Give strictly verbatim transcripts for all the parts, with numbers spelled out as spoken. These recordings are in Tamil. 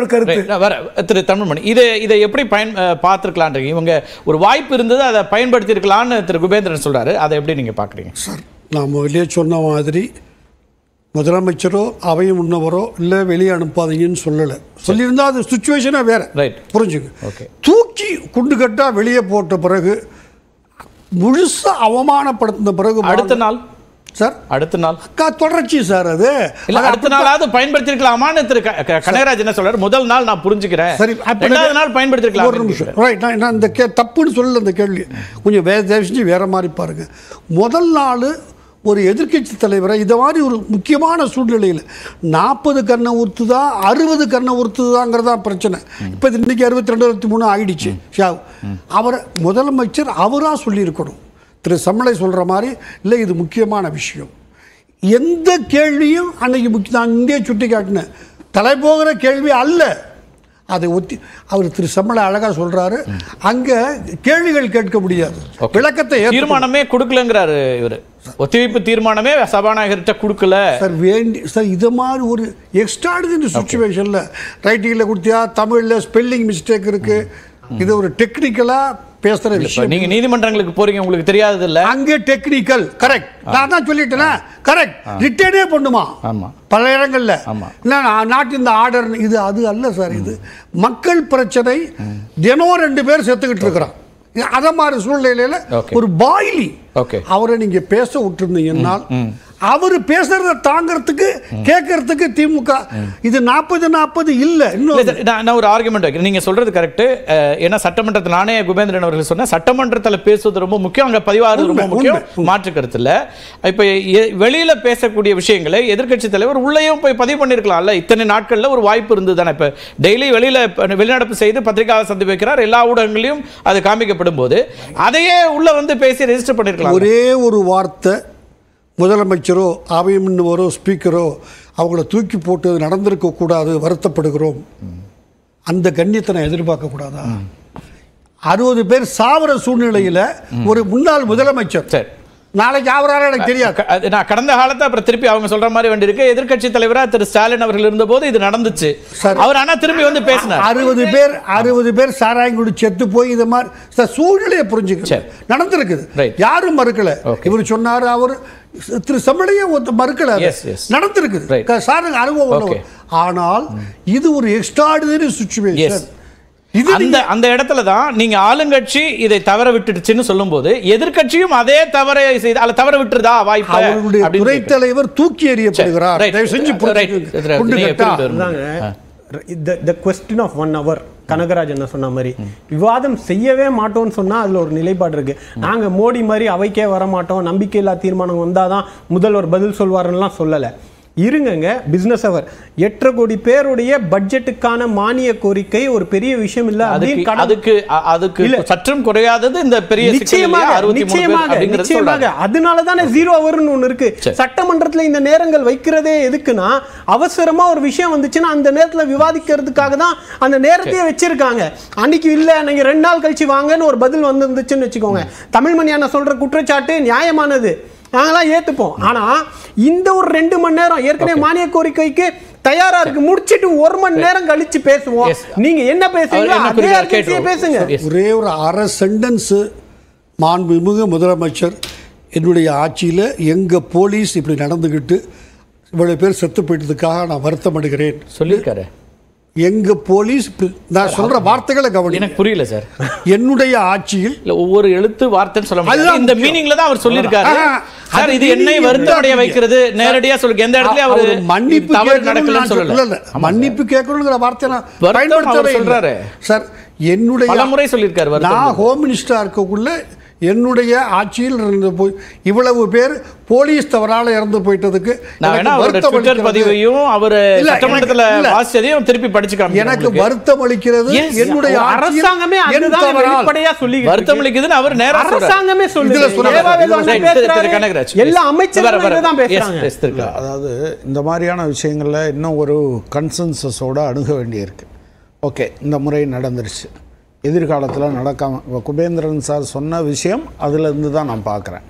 ஒரு கருத்து. திரு தமிழ்மணி, இதை இதை எப்படி பயன் பார்த்துருக்கலான், இவங்க ஒரு வாய்ப்பு இருந்தது அதை பயன்படுத்தியிருக்கலான்னு திரு குபேந்திரன் சொல்கிறாரு, அதை எப்படி நீங்கள் பார்க்குறீங்க? சார், நாம் வெளியே சொன்ன மாதிரி முதலமைச்சரோ அவையும் முன்னவரோ இல்லை வெளியே அனுப்பாதீங்கன்னு சொல்லலை. சொல்லியிருந்தால் அது சுச்சுவேஷனாக வேறு, ரைட், புரிஞ்சுங்க. தூக்கி குண்டு கட்டாக வெளியே போட்ட பிறகு முழுசாக அவமானப்படுத்தின பிறகு அடுத்த நாள் சார், அடுத்த நாள் அக்கா தொடர்ச்சி சார், அது அடுத்த நாளாவது பயன்படுத்திருக்கலாமான்னு திரு கனகராஜ் என்ன சொல்றாரு? முதல் நாள் நான் புரிஞ்சுக்கிறேன் சரி, ரெண்டாவது நாள் பயன்படுத்திருக்கலாம். ஒரு நிமிஷம், ரைட், நான் நான் இந்த கே தப்புன்னு சொல்லல, அந்த கேள்வி கொஞ்சம் வேறு தேசிச்சு வேற மாதிரி பாருங்க. முதல் நாள் ஒரு எதிர்கட்சி தலைவரை இது மாதிரி ஒரு முக்கியமான சூழ்நிலையில் நாற்பது கண்ணை உறுத்துதா அறுபது கண்ணை உறுத்துதாங்கிறதா பிரச்சனை. இப்போ இது இன்றைக்கி அறுபத்தி ரெண்டு அறுபத்தி மூணு ஆகிடுச்சு. ஷாவ் அவரை முதலமைச்சர் அவராக சொல்லியிருக்கணும். திரு சமலை சொல்கிற மாதிரி இல்லை, இது முக்கியமான விஷயம். எந்த கேள்வியும் அன்றைக்கி முக்கிய நான் இங்கே சுட்டி காட்டினேன் தலைபோகிற கேள்வி அல்ல. அதை ஒத்தி அவர் திரு சம்மளை அழகாக சொல்கிறாரு, அங்கே கேள்விகள் கேட்க முடியாது, விளக்கத்தை தீர்மானமே கொடுக்கலங்கிறாரு இவர். ஒத்திவைப்பு தீர்மானமே சபாநாயகர்கிட்ட கொடுக்கல சார். வேண்டி சார் இது மாதிரி ஒரு எக்ஸ்ட்ராடினரி சுச்சுவேஷனில் ரைட்டிங்கில் கொடுத்தியா, தமிழில் ஸ்பெல்லிங் மிஸ்டேக் இருக்குது, இது ஒரு டெக்னிக்கலாக பேசுகிற விஷயம். நீங்கள் நீதிமன்றங்களுக்கு போகிறீங்க, உங்களுக்கு தெரியாதது இல்லை, அங்கே டெக்னிக்கல் கரெக்ட். நான் தான் சொல்லிட்டேன்னா கரெக்ட் ரிட்டர்னே பண்ணுமா? ஆமாம், பல இடங்களில் இல்லை நாட்டு இந்த ஆர்டர் இது அது அல்ல சார். இது மக்கள் பிரச்சனை, தினம் ரெண்டு பேர் செத்துக்கிட்டு இருக்கிறான். அதை மாதிரி சூழ்நிலையில் ஒரு பாய்லி அவரை நீங்கள் பேச விட்டுருந்தீங்கன்னா, அவர் பேசுறத தாங்கிறதுக்கு கேட்கறதுக்கு திமுக இது நாற்பது நாற்பது இல்லை. இன்னும் நான் ஒரு ஆர்குமெண்ட் வைக்கிறேன், நீங்கள் சொல்றது கரெக்ட். ஏன்னா சட்டமன்றத்தில் நானே குபேந்திரன் அவர்கள் சொன்னேன், சட்டமன்றத்தில் பேசுவது ரொம்ப முக்கியம், அங்கே பதிவாகிறது ரொம்ப முக்கியம், மாற்று கருத்தில். இப்போ வெளியில் பேசக்கூடிய விஷயங்களை எதிர்கட்சி தலைவர் உள்ளேயும் போய் பதிவு பண்ணியிருக்கலாம்ல. இத்தனை நாட்களில் ஒரு வாய்ப்பு இருந்தது தானே. இப்போ டெய்லி வெளியில் வெளிநடப்பு செய்து பத்திரிகையாளர் சந்திப்பு வைக்கிறார், எல்லா ஊடகங்களையும் அது காமிக்கப்படும் போது அதையே உள்ளே வந்து பேசி ரெஜிஸ்டர் பண்ணியிருக்கலாம். ஒரே ஒரு வார்த்தை முதலமைச்சரோ அவையமின்னுவரோ ஸ்பீக்கரோ அவங்கள தூக்கி போட்டு நடந்திருக்கக்கூடாது, வருத்தப்படுகிறோம், அந்த கண்ணியத்தை நான் எதிர்பார்க்கக்கூடாதா? அறுபது பேர் சாவர சூழ்நிலையில் ஒரு முன்னாள் முதலமைச்சர் சார், நாளைக்கு ஆவரான எனக்கு தெரியாது. நான் கடந்த காலத்தை அப்புறம் திருப்பி அவங்க சொல்ற மாதிரி வேண்டியிருக்கு. எதிர்கட்சி தலைவராக திரு ஸ்டாலின் அவர்கள் இருந்தபோது இது நடந்துச்சு அவர், ஆனால் திரும்பி வந்து பேசினார். அறுபது பேர் அறுபது பேர் சாராயங்குடி செத்து போய் இது மாதிரி சூழ்நிலையை புரிஞ்சுக்க நடந்திருக்குது, யாரும் மறுக்கல. இவர் சொன்னார், அவர் திரு சமலையே மறுக்கல, நடந்திருக்குது சார், அனுபவம். ஆனால் இது ஒரு எக்ஸ்ட்ராடினரி சுச்சுவேஷன். அந்த அந்த இடத்துல தான் நீங்கள் ஆளுங்கட்சி இதை தவற விட்டுடுச்சுன்னு சொல்லும்போது எதிர்கட்சியும் அதே தவறை செய்து அல்ல தவற விட்டுருதா வாய்ப்பு? அவருடைய துறைத் தலைவர் தூக்கி எறியப்படுகிறார். The question of one hour, Kanagaraj என்ன சொன்ன மாதிரி விவாதம் செய்யவே மாட்டோம்னு சொன்னால் அதில் ஒரு நிலைப்பாடு இருக்குது. நாங்கள் மோடி மாதிரி அவைக்கே வரமாட்டோம், நம்பிக்கையில்லா தீர்மானம் வந்தால் தான் முதல்வர் பதில் சொல்வாருன்னெலாம் சொல்லலை. இருங்கங்க, பிஸ்னஸ் அவர் எட்டரை கோடி பேருடைய பட்ஜெட்டுக்கான மானிய கோரிக்கை ஒரு பெரிய விஷயம் இல்லை. அதுக்கு அதுக்கு சற்றும் குறையாதது இந்த பெரிய நிச்சயமாக. அதனால தானே ஜீரோ அவர்னு ஒன்று இருக்கு சட்டமன்றத்தில். இந்த நேரங்கள் வைக்கிறதே எதுக்குன்னா, அவசரமா ஒரு விஷயம் வந்துச்சுன்னா அந்த நேரத்தில் விவாதிக்கிறதுக்காக தான் அந்த நேரத்தையே வச்சிருக்காங்க. அன்னைக்கு இல்லை, நீங்க ரெண்டு நாள் கழிச்சு வாங்கன்னு ஒரு பதில் வந்துருந்துச்சுன்னு வச்சுக்கோங்க, தமிழ்மணியான சொல்ற குற்றச்சாட்டு நியாயமானது, நாங்களாம் ஏற்றுப்போம். ஆனால் இந்த ஒரு ரெண்டு மணி நேரம் ஏற்கனவே மானிய கோரிக்கைக்கு தயாரா இருக்கு, முடிச்சிட்டு ஒரு மணி நேரம் கழிச்சு பேசுவோம். நீங்க என்ன பேசுறீங்களோ பேசுங்க. ஒரே ஒரு அரை சென்டென்ஸ், மாண்புமிகு முதலமைச்சர், என்னுடைய ஆட்சியில் எங்கள் போலீஸ் இப்படி நடந்துக்கிட்டு இவ்வளோ பேர் செத்து போயிட்டதுக்காக நான் வருத்தம் அடைகிறேன் சொல்லியிருக்காரு. எங்க போலீஸ், நான் சொல்ற வார்த்தைகளை கவனி, எனக்கு புரியல சார். என்னுடைய ஆட்சியில் ஒவ்வொரு எழுத்து வார்த்தைன்னு சொல்ல முடியாது, இந்த மீனிங்ல தான் அவர் சொல்லியிருக்காரு சார். இது என்னை வருத்தம் அடைய வைக்கிறது. நேரடியா சொல்லுங்க, எந்த இடத்துல அவர் மன்னிப்பு கேட்கணும்னு சொல்லல. மன்னிப்பு கேட்கணும்ங்கற வார்த்தை நான் பயன்படுத்தவே சொல்றாரு சார். என்னுடைய பலமுறை சொல்லியிருக்காரு, நான் ஹோம் மினிஸ்டரா இருக்கக்குள்ள என்னுடைய ஆட்சியில் இருந்து போய் இவ்வளவு பேர் போலீஸ் தவறால இறந்து போயிட்டதுக்கு எனக்கு வருத்தம் அளிக்கிறது. என்னுடைய அரசாங்கமே வருத்தம் அளிக்குதுன்னு அவர் அரசாங்கமே சொல்லுது, எல்லா அமைச்சரும் பேசுறாங்க. அதாவது இந்த மாதிரியான விஷயங்கள்ல இன்னும் ஒரு கன்சென்சஸோட அணுக வேண்டியிருக்கு. ஓகே, இந்த முறை நடந்துருச்சு, எதிர்காலத்தில் நடக்காம குபேந்திரன் சார் சொன்ன விஷயம் அதிலிருந்து தான் நான் பார்க்குறேன்.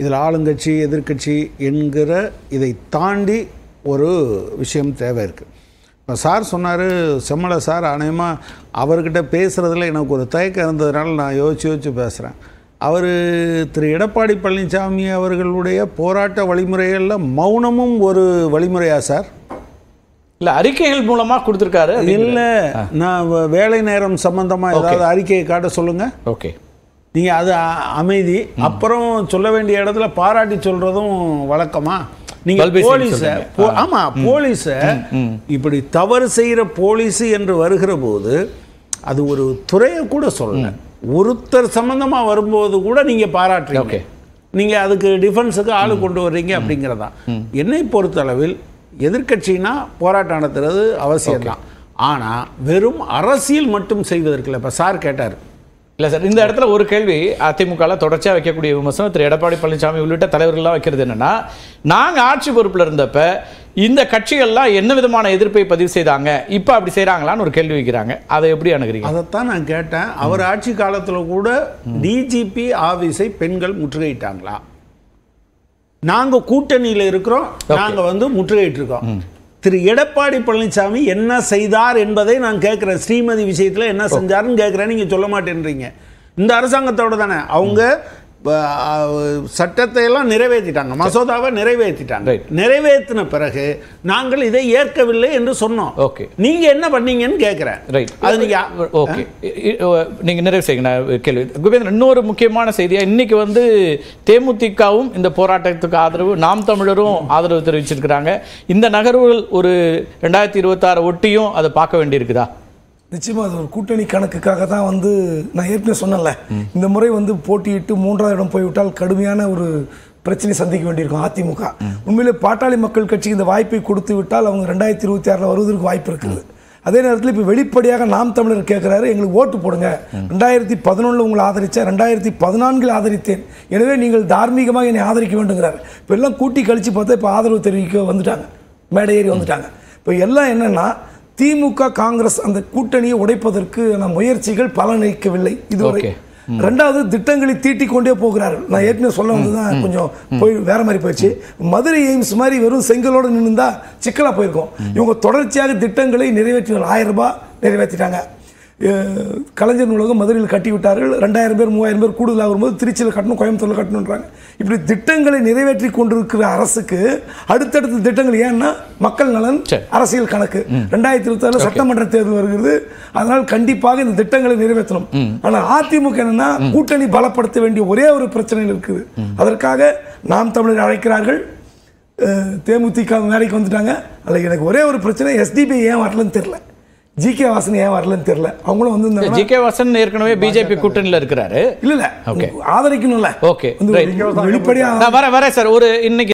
இதில் ஆளுங்கட்சி எதிர்கட்சி என்கிற இதை தாண்டி ஒரு விஷயம் தேவை இருக்குது. சார் சொன்னார் செம்மலை சார். அநேகமாக அவர்கிட்ட பேசுகிறதுல எனக்கு ஒரு தயக்கம் இருந்ததுனால நான் யோசிச்சு யோசிச்சு பேசுகிறேன். அவர் திரு எடப்பாடி பழனிசாமி அவர்களுடைய போராட்ட வழிமுறைகளில் மௌனமும் ஒரு வழிமுறையா சார்? இல்லை, அறிக்கைகள் மூலமாக கொடுத்துருக்காரு. இல்லை, நான் வேலை நேரம் சம்பந்தமாக ஏதாவது அறிக்கையை காட்ட சொல்லுங்கள். ஓகே, நீங்கள் அது அமைதி. அப்புறம் சொல்ல வேண்டிய இடத்துல பாராட்டி சொல்கிறதும் வழக்கமா? நீங்கள் போலீஸை, ஆமாம் போலீஸை இப்படி தவறு செய்கிற போலீஸு என்று வருகிற போது அது ஒரு துறையை கூட சொல்லலை, ஒருத்தர் சம்மந்தமாக வரும்போது கூட நீங்கள் பாராட்டுறீங்க, நீங்கள் அதுக்கு டிஃபென்ஸுக்கு ஆளு கொண்டு வர்றீங்க அப்படிங்கிறதான். என்னை பொறுத்தளவில் எதிர்கட்சினா போராட்டம் நடத்துறது அவசியம்தான். ஆனால் வெறும் அரசியல் மட்டும் செய்வதற்கு இல்லை. இப்போ சார் கேட்டார் இல்லை சார், இந்த இடத்துல ஒரு கேள்வி. அதிமுகவில் தொடர்ச்சியாக வைக்கக்கூடிய விமர்சனம் திரு எடப்பாடி பழனிசாமி உள்ளிட்ட தலைவர்கள்லாம் வைக்கிறது என்னென்னா, நாங்கள் ஆட்சி பொறுப்பில் இருந்தப்போ இந்த கட்சிகள்லாம் என்ன விதமான எதிர்ப்பை பதிவு செய்தாங்க, இப்போ அப்படி செய்கிறாங்களான்னு ஒரு கேள்வி வைக்கிறாங்க. அதை எப்படி அணுகிறீங்க? அதைத்தான் நான் கேட்டேன். அவர் ஆட்சி காலத்தில் கூட டிஜிபி ஆஃபீஸை பெண்கள் முற்றுகையிட்டாங்களா? நாங்கள் கூட்டணியில் இருக்கிறோம், நாங்கள் வந்து முற்றுகையிட்டிருக்கோம். திரு எடப்பாடி பழனிசாமி என்ன செய்தார் என்பதை நான் கேட்குறேன். ஸ்ரீமதி விஷயத்தில் என்ன செஞ்சாருன்னு கேட்குறேன், நீங்கள் சொல்ல மாட்டேன்றீங்க. இந்த அரசாங்கத்தோடு தானே அவங்க சட்டத்தையெல்லாம் நிறைவேற்றிட்டாங்க, மசோதாவை நிறைவேற்றிட்டாங்க. நிறைவேற்றின பிறகு நாங்கள் இதை ஏற்கவில்லை என்று சொன்னோம். ஓகே, நீங்கள் என்ன பண்ணீங்கன்னு கேட்குறேன். ரைட், அது நீங்கள் ஓகே, நீங்கள் நிறைவு செய்யுங்க. கேள்வி குபேந்திரன், இன்னொரு முக்கியமான செய்தியாக இன்றைக்கி வந்து தேமுதிகவும் இந்த போராட்டத்துக்கு ஆதரவு, நாம் தமிழரும் ஆதரவு தெரிவிச்சிருக்கிறாங்க. இந்த நகர்வுகள் ஒரு ரெண்டாயிரத்தி இருபத்தாறு ஒட்டியும் அதை பார்க்க வேண்டியிருக்குதா? நிச்சயமாக அது ஒரு கூட்டணி கணக்குக்காக தான் வந்து நான் ஏற்கனவே சொன்னல, இந்த முறை வந்து போட்டியிட்டு மூன்றாவது இடம் போய்விட்டால் கடுமையான ஒரு பிரச்சனை சந்திக்க வேண்டியிருக்கும் அதிமுக. உண்மையிலே பாட்டாளி மக்கள் கட்சிக்கு இந்த வாய்ப்பை கொடுத்து விட்டால் அவங்க ரெண்டாயிரத்தி இருபத்தி ஆறில் வருவதற்கு வாய்ப்பு இருக்குது. அதே நேரத்தில் இப்போ வெளிப்படையாக நாம் தமிழர் கேட்குறாரு, எங்களுக்கு ஓட்டு போடுங்க, ரெண்டாயிரத்தி பதினொன்றில் உங்களை ஆதரித்தேன், ரெண்டாயிரத்தி பதினான்கில் ஆதரித்தேன், எனவே நீங்கள் தார்மீகமாக என்னை ஆதரிக்க வேண்டுங்கிறாரு. இப்போ எல்லாம் கூட்டி கழித்து பார்த்தா இப்போ ஆதரவு தெரிவிக்க வந்துட்டாங்க, மேடை ஏறி வந்துட்டாங்க. இப்போ எல்லாம் என்னென்னா திமுக காங்கிரஸ் அந்த கூட்டணியை உடைப்பதற்கு முயற்சிகள் பலனளிக்கவில்லை இதுவரை. ரெண்டாவது, திட்டங்களை தீட்டிக் கொண்டே போகிறார்கள். நான் ஏற்கனவே சொல்ல வந்துதான் கொஞ்சம் போய் வேற மாதிரி போயிடுச்சு. மதுரை எய்ம்ஸ் மாதிரி வெறும் செங்கலோடு நின்றுந்தா சிக்கலாக போயிருக்கோம். இவங்க தொடர்ச்சியாக திட்டங்களை நிறைவேற்றினார்கள். ஆயிரம் ரூபாய் நிறைவேற்றிட்டாங்க. கலைஞர் நூலகம் மதுரையில் கட்டிவிட்டார்கள். ரெண்டாயிரம் பேர் மூவாயிரம் பேர் கூடுதலாக வரும்போது திருச்சியில் கட்டணும், கோயம்புத்தூரில் கட்டணுன்றாங்க. இப்படி திட்டங்களை நிறைவேற்றி கொண்டிருக்கிற அரசுக்கு அடுத்தடுத்த திட்டங்கள் ஏன்னா மக்கள் நலன் அரசியல் கணக்கு. ரெண்டாயிரத்தி இருபத்தி ஆறுல சட்டமன்ற தேர்தல் வருகிறது, அதனால் கண்டிப்பாக இந்த திட்டங்களை நிறைவேற்றணும். ஆனால் அதிமுக என்னன்னா கூட்டணி பலப்படுத்த வேண்டிய ஒரே ஒரு பிரச்சனையில் இருக்குது. அதற்காக நாம் தமிழர் அழைக்கிறார்கள், தேமுதிக மேடைக்கு வந்துட்டாங்க. அதில் எனக்கு ஒரே ஒரு பிரச்சனை, எஸ்டிபி ஏன் வரலன்னு தெரியல, ஜி கே வாசன் ஏன் வரலன்னு தெரியல. அவங்களும் வந்து ஜி கே வாசன் ஏற்கனவே பிஜேபி கூட்டணியில் இருக்கிறாரு. இல்ல இல்ல ஆதரிக்கணும்ல. ஓகே, வெளிப்படையா வர வர சார் ஒரு இன்னைக்கு